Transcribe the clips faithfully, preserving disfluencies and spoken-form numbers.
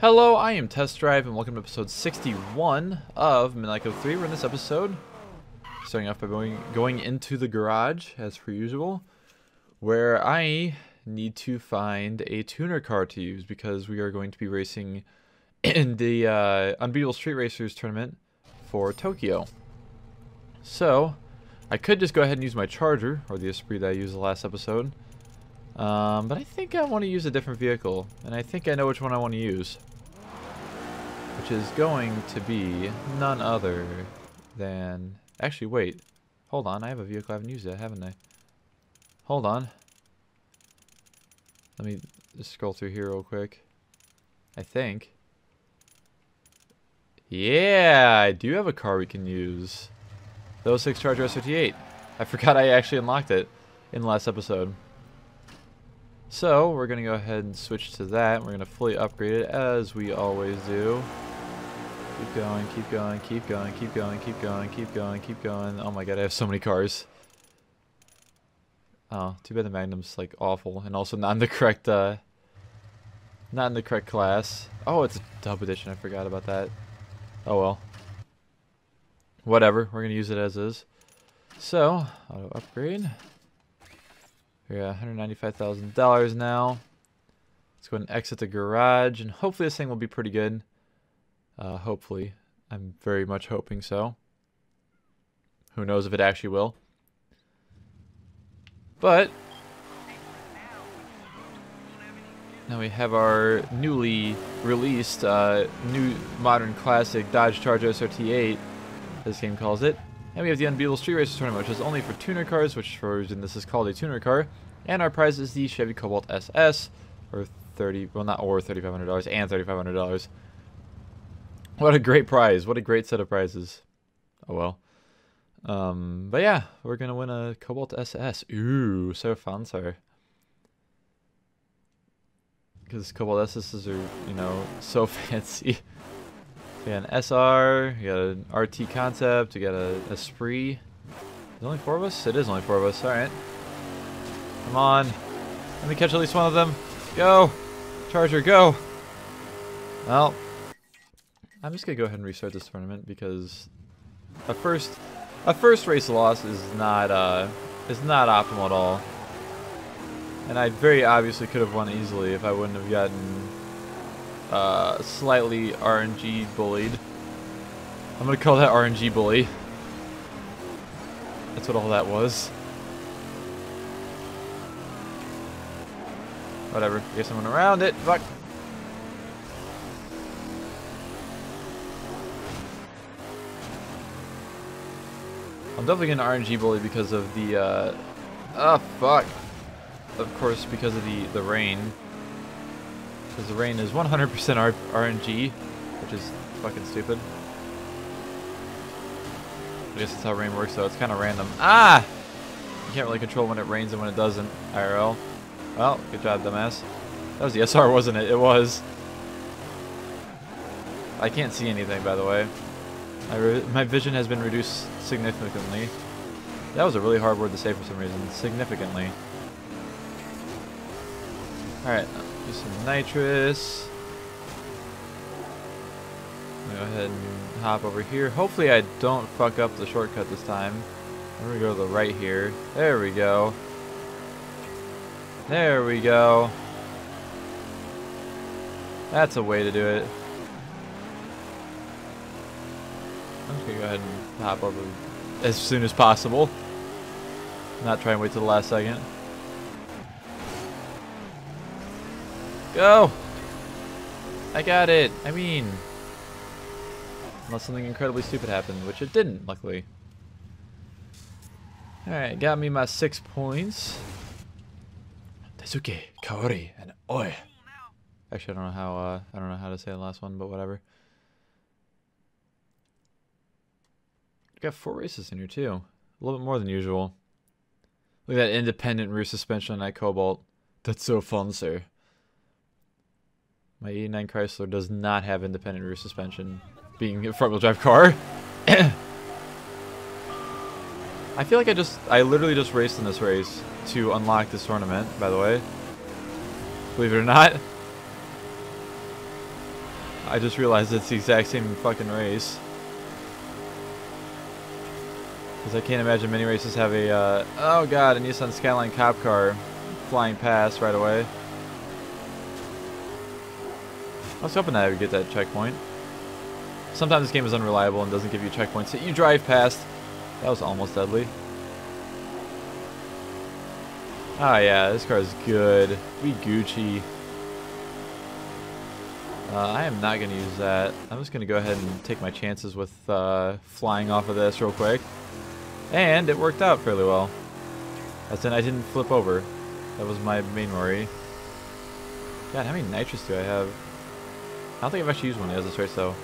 Hello, I am Test Drive, and welcome to episode sixty-one of Midnight Club three. We're in this episode, starting off by going, going into the garage, as per usual, where I need to find a tuner car to use, because we are going to be racing in the uh, Unbeatable Street Racers Tournament for Tokyo. So, I could just go ahead and use my Charger, or the Esprit that I used the last episode, um, but I think I want to use a different vehicle, and I think I know which one I want to use. Which is going to be none other than... Actually, wait. Hold on. I have a vehicle. I haven't used yet, haven't I? Hold on. Let me just scroll through here real quick. I think. Yeah, I do have a car we can use. The oh six Charger S R T eight. I forgot I actually unlocked it in the last episode. So, we're going to go ahead and switch to that. We're going to fully upgrade it as we always do. Keep going, keep going, keep going, keep going, keep going, keep going, keep going. Oh my god, I have so many cars. Oh, too bad the Magnum's like awful. And also not in the correct, uh, not in the correct class. Oh, it's a dub edition. I forgot about that. Oh well. Whatever. We're going to use it as is. So, auto upgrade. We're at one hundred ninety-five thousand dollars now. Let's go ahead and exit the garage. And hopefully this thing will be pretty good. Uh, hopefully. I'm very much hoping so. Who knows if it actually will. But now we have our newly released uh, new modern classic Dodge Charger S R T eight, this game calls it. And we have the Unbeatable Street Racers Tournament, which is only for tuner cars, which for reason this is called a tuner car. And our prize is the Chevy Cobalt S S, or thirty, well not or thirty-five hundred dollars and thirty-five hundred dollars. What a great prize. What a great set of prizes. Oh well. Um, but yeah, we're going to win a Cobalt S S. Ooh, so fancy. Because Cobalt S Ss are, you know, so fancy. We got an S R, you got an R T Concept, you got an Esprit. Is it only four of us? It is only four of us. Alright. Come on. Let me catch at least one of them. Go! Charger, go! Well... I'm just gonna go ahead and restart this tournament because a first a first race loss is not uh is not optimal at all. And I very obviously could have won easily if I wouldn't have gotten uh slightly R N G bullied. I'm gonna call that R N G bully. That's what all that was. Whatever, I guess I went around it. Fuck. I'm definitely getting R N G bully because of the, uh, ah, fuck. Of course, because of the, the rain. Because the rain is one hundred percent R N G, which is fucking stupid. I guess that's how rain works, though. It's kind of random. Ah! You can't really control when it rains and when it doesn't, I R L. Well, good job, dumbass. That was the S R, wasn't it? It was. I can't see anything, by the way. I re my vision has been reduced significantly. That was a really hard word to say for some reason. Significantly. Alright, do some nitrous. I'm gonna go ahead and hop over here. Hopefully I don't fuck up the shortcut this time. I'm gonna go to the right here. There we go. There we go. That's a way to do it. I'm just gonna go ahead and hop over as soon as possible. Not try and wait till the last second. Go! I got it! I mean... Unless something incredibly stupid happened, which it didn't, luckily. Alright, got me my six points. Daisuke, Kaori, and Oi! Actually, I don't know how, uh, I don't know how to say the last one, but whatever. Got four races in here too, a little bit more than usual. Look at that independent rear suspension on that Cobalt. That's so fun, sir. My eighty-nine Chrysler does not have independent rear suspension, being a front-wheel drive car. I feel like I just, I literally just raced in this race to unlock this tournament. By the way, believe it or not. I just realized it's the exact same fucking race. Because I can't imagine many races have a, uh, oh god, a Nissan Skyline cop car flying past right away. I was hoping that I would get that checkpoint. Sometimes this game is unreliable and doesn't give you checkpoints that you drive past. That was almost deadly. Ah, yeah, this car is good. We Gucci. Uh, I am not going to use that. I'm just going to go ahead and take my chances with uh, flying off of this real quick. And it worked out fairly well. As in, I didn't flip over. That was my main worry. God, how many nitrous do I have? I don't think I've actually used one of those race, though.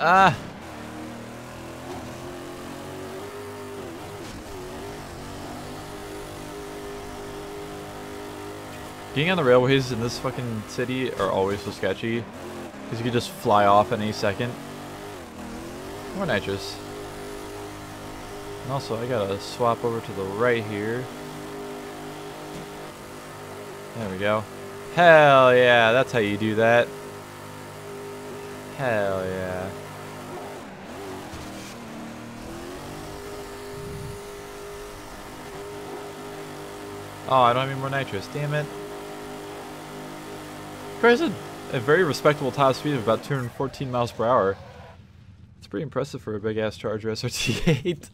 Ah! Getting on the railways in this fucking city are always so sketchy. Because you could just fly off in any second. More nitrous. And also, I gotta swap over to the right here. There we go. Hell yeah, that's how you do that. Hell yeah. Oh, I don't have any more nitrous, damn it. Cars at a very respectable top speed of about two hundred fourteen miles per hour. It's pretty impressive for a big ass Charger S R T eight.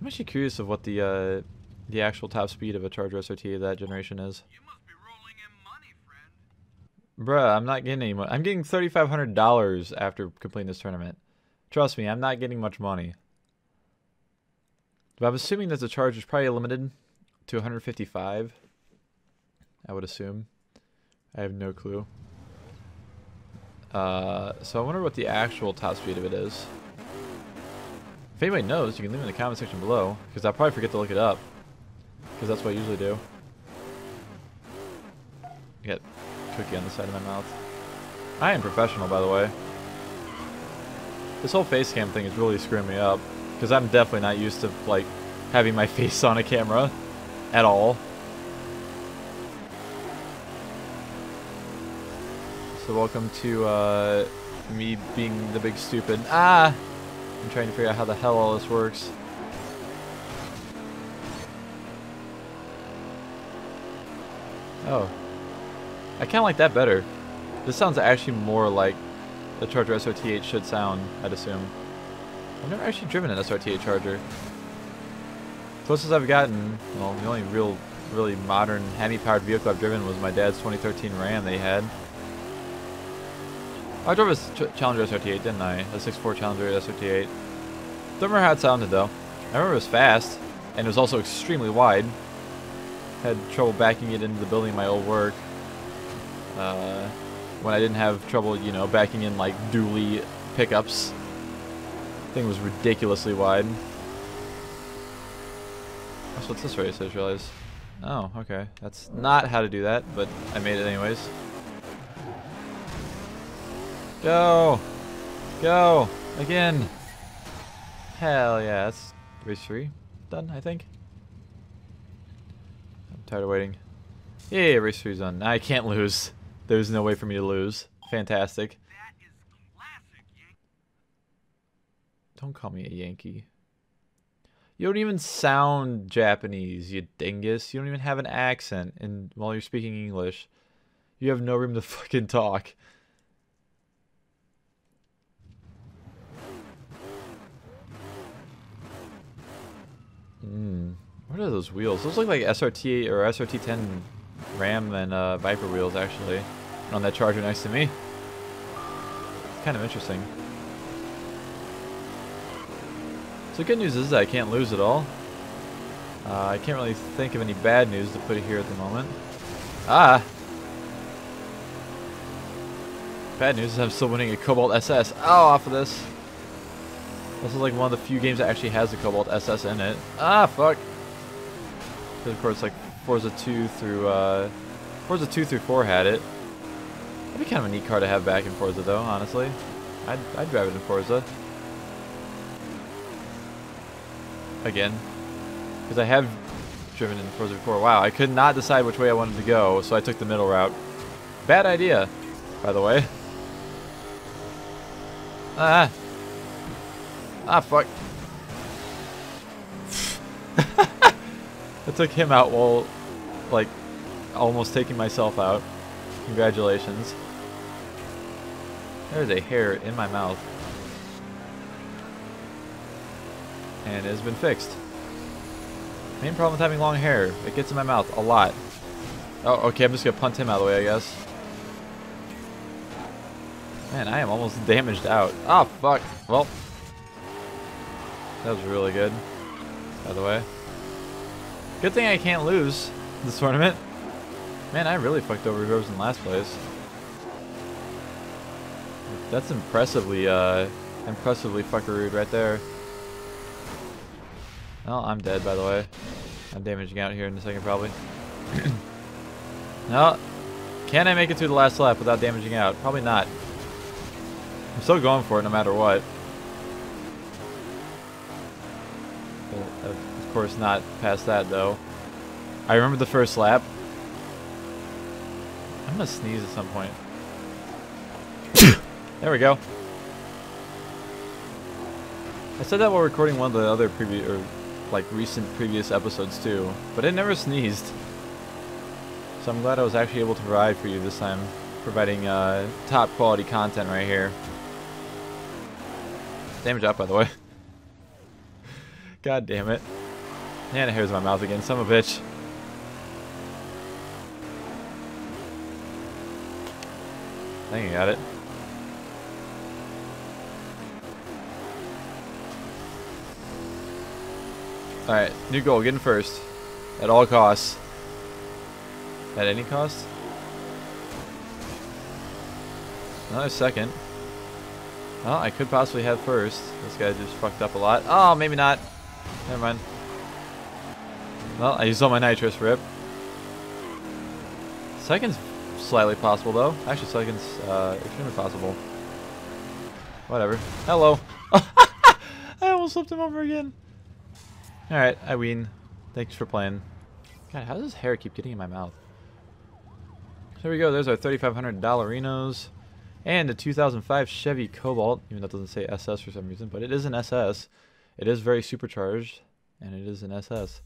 I'm actually curious of what the uh, the actual top speed of a Charger S R T eight of that generation is. Bruh, I'm not getting any money. I'm getting thirty-five hundred dollars after completing this tournament. Trust me, I'm not getting much money. But I'm assuming that the charge is probably limited to one hundred fifty-five. I would assume. I have no clue. Uh, so I wonder what the actual top speed of it is. If anybody knows, you can leave it in the comment section below. Because I'll probably forget to look it up. Because that's what I usually do. Yeah. Cookie on the side of my mouth. I am professional, by the way. This whole face cam thing is really screwing me up because I'm definitely not used to like having my face on a camera at all. So welcome to uh, me being the big stupid. Ah! I'm trying to figure out how the hell all this works. Oh. I kind of like that better. This sounds actually more like the Charger S R T eight should sound, I'd assume. I've never actually driven an S R T eight Charger. Closest I've gotten, well, the only real, really modern, hemi-powered vehicle I've driven was my dad's twenty thirteen Ram that he had. I drove a Ch Challenger S R T eight, didn't I? A six four Challenger S R T eight. Don't remember how it sounded, though. I remember it was fast, and it was also extremely wide. Had trouble backing it into the building of my old work. Uh, when I didn't have trouble, you know, backing in like dually pickups. Thing was ridiculously wide. That's what's this race, I just realized. Oh, okay. That's not how to do that, but I made it anyways. Go! Go! Again! Hell yeah, that's race three done, I think. I'm tired of waiting. Yeah, race three's done. I can't lose. There's no way for me to lose. Fantastic. That is classic, Yankee. Don't call me a Yankee. You don't even sound Japanese, you dingus. You don't even have an accent and while you're speaking English. You have no room to fucking talk. Hmm. What are those wheels? Those look like S R T or S R T ten Ram and uh, Viper wheels, actually. And on that Charger next to me. It's kind of interesting. So good news is that I can't lose at all. Uh, I can't really think of any bad news to put here at the moment. Ah! Bad news is I'm still winning a Cobalt S S. Oh, off of this. This is like one of the few games that actually has a Cobalt S S in it. Ah, fuck! Because of course, like, Forza two through, uh, Forza two through four had it. That'd be kind of a neat car to have back in Forza, though, honestly. I'd, I'd drive it in Forza. Again. Because I have driven in Forza before. Wow, I could not decide which way I wanted to go, so I took the middle route. Bad idea. by the way. Ah. Ah, fuck. I took him out while, like, almost taking myself out. Congratulations. There's a hair in my mouth. And it has been fixed. Main problem with having long hair. It gets in my mouth a lot. Oh, okay, I'm just gonna punt him out of the way, I guess. Man, I am almost damaged out. Ah, fuck. Well. That was really good, by the way. Good thing I can't lose this tournament. Man, I really fucked over whoever's in last place. That's impressively, uh, impressively fuckerooed right there. Well, I'm dead, by the way. I'm damaging out here in a second, probably. No. Can I make it through the last lap without damaging out? Probably not. I'm still going for it no matter what. But of course not past that, though. I remember the first lap. I'm gonna sneeze at some point. There we go. I said that while recording one of the other previous, or like recent previous episodes too, but it never sneezed. So I'm glad I was actually able to provide for you this time, providing uh, top quality content right here. Damage up, by the way. God damn it. Man, it hurts my mouth again, son of a bitch. I think I got it. Alright, new goal, getting first. At all costs. At any cost? Another second. Well, I could possibly have first. This guy just fucked up a lot. Oh, maybe not. Never mind. Well, I used all my nitrous rip. Second's slightly possible, though. Actually, second's uh, extremely possible. Whatever. Hello. I almost slipped him over again. Alright, I ween. Thanks for playing. God, how does this hair keep getting in my mouth? There we go, there's our thirty-five hundred dollarinos. And a two thousand five Chevy Cobalt, even though it doesn't say S S for some reason, but it is an S S. It is very supercharged, and it is an S S.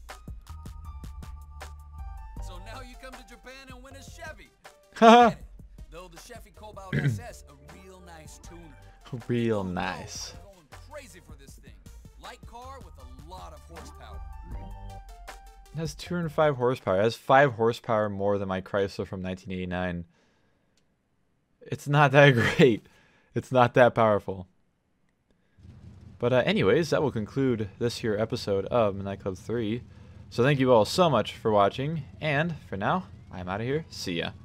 So now you come to Japan and win a Chevy. Haha! Though the Chevy Cobalt S S, a real nice tuner. Real nice. Going crazy for this thing. Light car with a lot of horsepower. It has two hundred five horsepower. It has five horsepower more than my Chrysler from nineteen eighty-nine. It's not that great. It's not that powerful. But uh, anyways, that will conclude this here episode of Midnight Club three. So thank you all so much for watching. And for now, I'm out of here. See ya.